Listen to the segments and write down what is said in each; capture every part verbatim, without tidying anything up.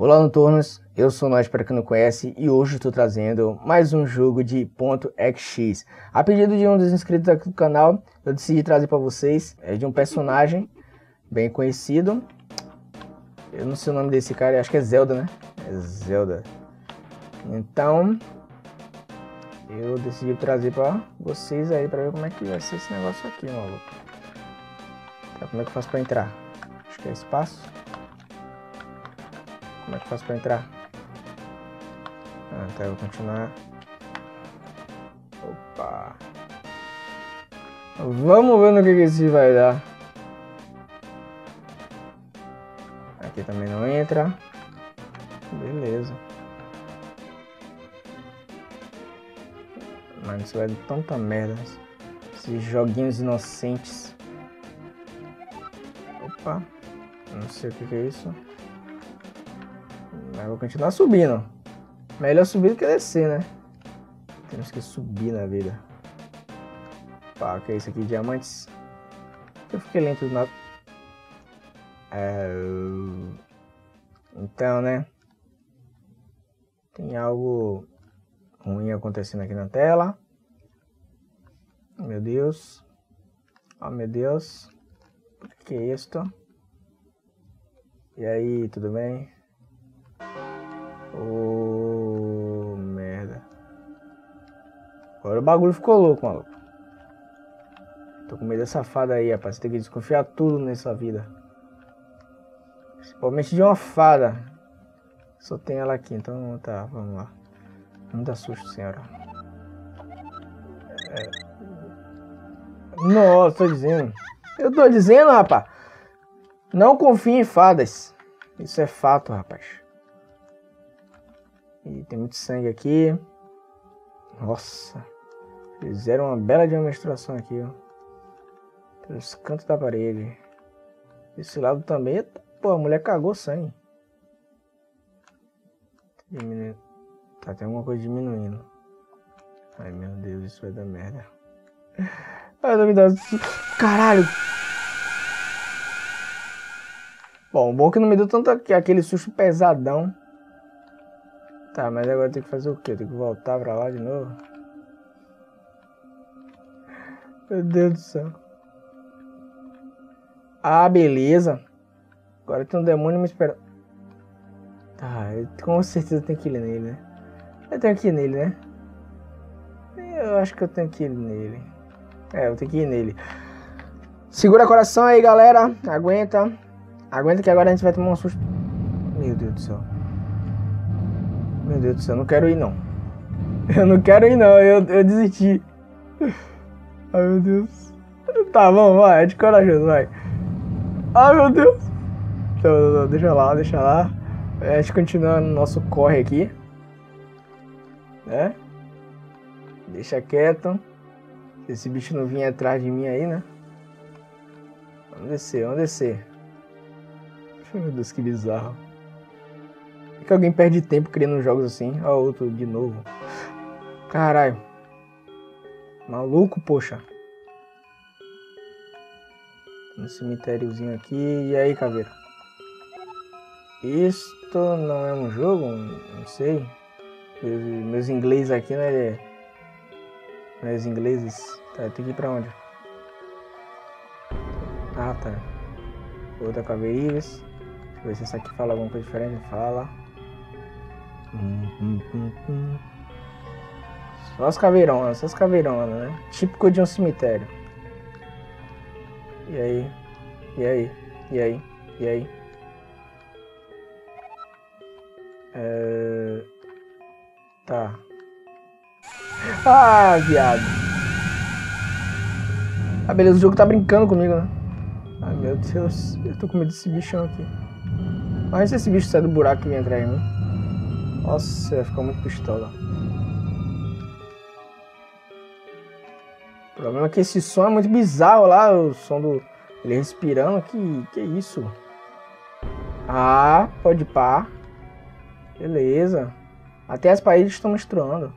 Olá Noturnos, eu sou o Nós para quem não conhece e hoje estou trazendo mais um jogo de ponto X X. A pedido de um dos inscritos aqui do canal, eu decidi trazer para vocês é de um personagem bem conhecido. Eu não sei o nome desse cara, acho que é Zelda, né? É Zelda. Então, eu decidi trazer para vocês aí para ver como é que vai ser esse negócio aqui, maluco. Então, como é que eu faço para entrar? Acho que é espaço. Como é que eu faço pra entrar? Ah, tá, eu vou continuar. Opa! Vamos ver no que, que isso vai dar. Aqui também não entra. Beleza. Mano, isso vai dar tanta merda. Esses joguinhos inocentes. Opa! Não sei o que, que é isso. Mas vou continuar subindo. Melhor subir do que descer, né? Temos que subir na vida. Pá, o que é isso aqui? Diamantes. Eu fiquei lento na... É... Então, né? Tem algo ruim acontecendo aqui na tela. Meu Deus. Oh, meu Deus. O que é isto? E aí, tudo bem? Oh, merda. Agora o bagulho ficou louco, maluco. Tô com medo dessa fada aí, rapaz. Você tem que desconfiar tudo nessa vida. Principalmente de uma fada. Só tem ela aqui, então tá, vamos lá. Não dá susto, senhora. É... Nossa, tô dizendo. Eu tô dizendo, rapaz. Não confie em fadas. Isso é fato, rapaz. E tem muito sangue aqui. Nossa. Fizeram uma bela de uma menstruação aqui, ó. Pelos cantos da parede. Esse lado também. Pô, a mulher cagou sangue. Diminu... Tá, tem alguma coisa diminuindo. Ai, meu Deus, isso vai dar merda. Ai, não me dá... Caralho! Bom, bom que não me deu tanto aquele susto pesadão. Tá, mas agora tem que fazer o que? Tem que voltar pra lá de novo? Meu Deus do céu. Ah, beleza. Agora tem um demônio me esperando. Tá, eu com certeza tem que ir nele, né? Eu tenho que ir nele, né? Eu acho que eu tenho que ir nele. É, eu tenho que ir nele. Segura coração aí, galera. Aguenta. Aguenta que agora a gente vai tomar um susto. Meu Deus do céu. Meu Deus do céu, eu não quero ir não. Eu não quero ir não, eu, eu desisti. Ai meu Deus. Tá, vamos, vai, é de corajoso, vai. Ai meu Deus. Não, não, não, deixa lá, deixa lá. A gente continua no nosso corre aqui. Né? Deixa quieto. Se esse bicho não vinha atrás de mim aí, né? Vamos descer, vamos descer. Meu Deus, que bizarro. Que alguém perde tempo criando jogos assim. Ó, outro de novo. Caralho. Maluco, poxa. Um cemitériozinho aqui. E aí, caveira? Isto não é um jogo? Não sei. Meus ingleses aqui, né? Meus ingleses. Tá, tem que ir pra onde? Ah, tá. Outra caveirinha. Deixa eu ver se essa aqui fala alguma coisa diferente. Fala. Hum, hum, hum, hum. Só as caveironas, só as caveironas, né? Típico de um cemitério. E aí? E aí? E aí? E aí? É... Tá. Ah, viado. Ah, beleza, o jogo tá brincando comigo, né? Ai, meu Deus. Eu tô com medo desse bichão aqui. Mas se esse bicho sai do buraco e vem atrás de mim. Nossa, vai ficar muito pistola. O problema é que esse som é muito bizarro lá. O som do... Ele respirando. Que, que isso? Ah, pode pá. Beleza. Até as paredes estão menstruando.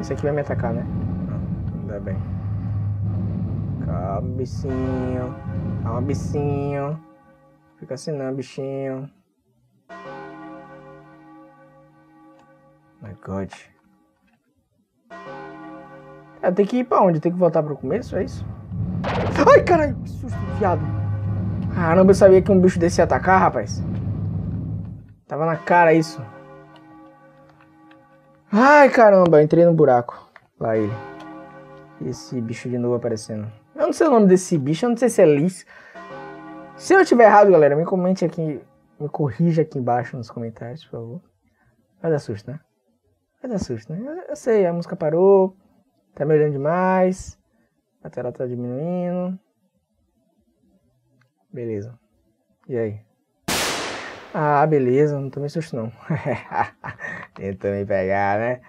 Esse aqui vai me atacar, né? Não, ainda bem. Calma, bichinho. Calma, bichinho. Fica assim não, bichinho. My God. Eu tenho que ir pra onde? Eu tenho que voltar pro começo, é isso? Ai, caralho, que susto, viado. Caramba, eu sabia que um bicho desse ia atacar, rapaz. Tava na cara isso. Ai, caramba, entrei no buraco. Lá ele. Esse bicho de novo aparecendo. Eu não sei o nome desse bicho, eu não sei se é Liz. Se eu tiver errado, galera, me comente aqui. Me corrija aqui embaixo nos comentários, por favor. Vai dar susto, né? Vai dar susto, né? Eu sei, a música parou. Tá me olhando demais. A tela tá diminuindo. Beleza. E aí? Ah, beleza. Não tomei susto, não. Tentando me pegar, né?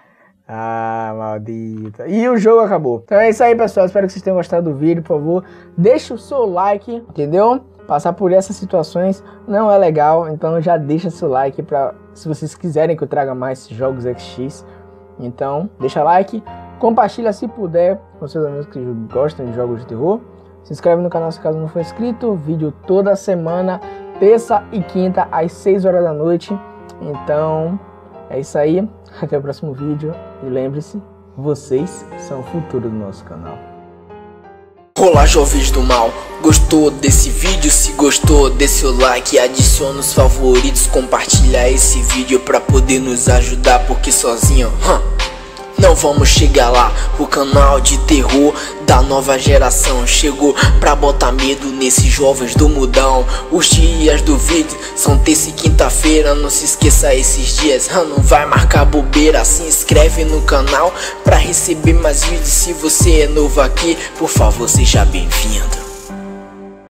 Ah, maldita. E o jogo acabou. Então é isso aí, pessoal. Espero que vocês tenham gostado do vídeo. Por favor, deixa o seu like, entendeu? Passar por essas situações não é legal. Então já deixa seu like pra... Se vocês quiserem que eu traga mais jogos X X. Então, deixa like. Compartilha, se puder, com seus amigos que gostam de jogos de terror. Se inscreve no canal se caso não for inscrito. Vídeo toda semana, terça e quinta, às seis horas da noite. Então, é isso aí. Até o próximo vídeo. E lembre-se, vocês são o futuro do nosso canal. Olá, jovens do mal. Gostou desse vídeo? Se gostou, dê seu like, adiciona os favoritos, compartilha esse vídeo pra poder nos ajudar, porque sozinho... Huh? Não vamos chegar lá, o canal de terror da nova geração chegou pra botar medo nesses jovens do mundão. Os dias do vídeo são terça e quinta-feira, não se esqueça esses dias, não vai marcar bobeira. Se inscreve no canal pra receber mais vídeos, se você é novo aqui, por favor seja bem-vindo.